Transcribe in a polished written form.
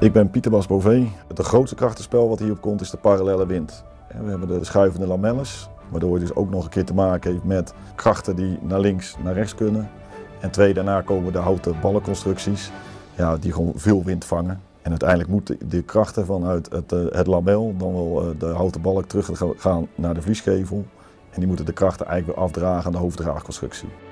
Ik ben Pieter-Bas Bovee. Het grootste krachtenspel wat hierop komt is de parallelle wind. We hebben de schuivende lamelles, waardoor je dus ook nog een keer te maken heeft met krachten die naar links, naar rechts kunnen. En twee, daarna komen de houten ballenconstructies, ja, die gewoon veel wind vangen. En uiteindelijk moeten de krachten vanuit het lamel, dan wel de houten balk, terug gaan naar de vliesgevel. En die moeten de krachten eigenlijk weer afdragen aan de hoofddraagconstructie.